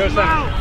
Go center.